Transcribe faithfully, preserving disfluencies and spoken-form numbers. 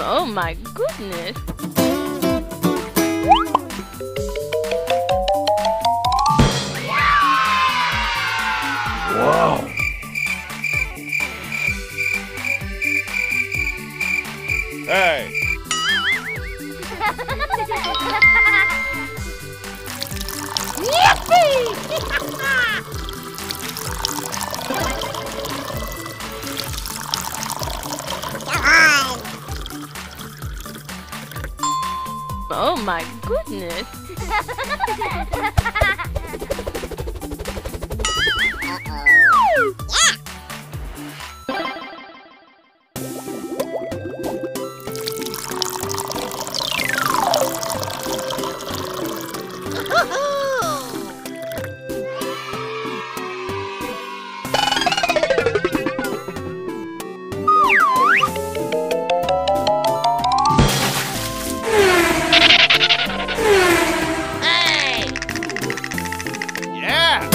Oh my goodness! Wow! Hey! Yippee! Oh my goodness! Uh-oh. Yeah.